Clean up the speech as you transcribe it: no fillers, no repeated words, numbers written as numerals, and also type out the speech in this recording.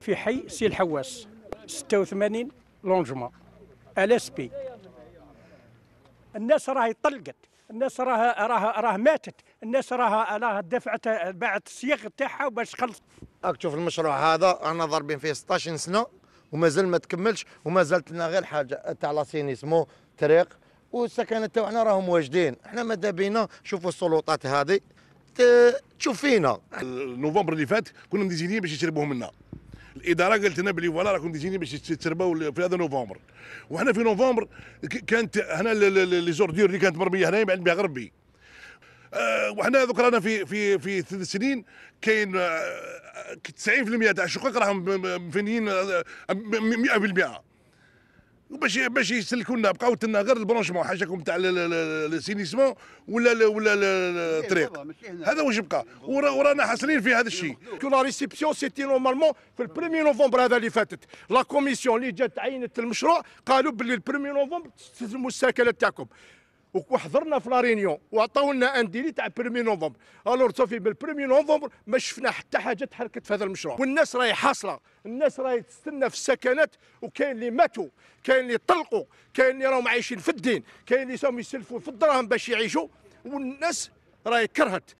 في حي سي الحواس 86 لونجما الاسبي. الناس راهي طلقت، الناس راه ماتت، الناس راه دفعت باعت الصيغ تاعها باش تخلص. راك تشوف المشروع هذا رانا ضاربين فيه 16 سنه ومازال ما تكملش، ومازالت لنا غير حاجه تاع لاسينيسمون طريق، والسكنه تاعنا راهم واجدين. احنا ماذا بينا نشوفوا السلطات هذه تشوف فينا. نوفمبر اللي فات كنا مديزينيين باش يشربوه منا، الاداره قالت لنا بلي فوالا راكم ديجيني باش تشربوا في هذا نوفمبر، وحنا في نوفمبر كانت هنا لي زورديور اللي كانت مرميه هنا يبعد بها غربي. وحنا دوك رانا في 3 سنين كاين 90% تاع الشقق راهم مفنيين 100%، باش يسلكوا لنا بقاو لنا غير البرونشمون حاجاكم تاع السينيسمون ولا الطريق هذا واش بقى، ورانا حاصلين في هذا الشيء. كون لا ريسيبسيون سيتي نورمالمون في البريمي نوفمبر هذا اللي فاتت، لا كوميسيون اللي جات عينت المشروع قالوا باللي البريمي نوفمبر تستلموا السكنات تاعكم، وحضرنا في لا رينيون وعطاو لنا ان ديلي تاع بريمي نوفمبر. الور صافي بالبريمي نوفمبر ما شفنا حتى حاجه تحركت في هذا المشروع، والناس راهي حاصله، الناس راهي تستنى في السكنات، وكاين اللي ماتوا، كاين اللي طلقوا، كاين اللي راهم عايشين في الدين، كاين اللي راهم يسلفوا في الدراهم باش يعيشوا، والناس راهي كرهت.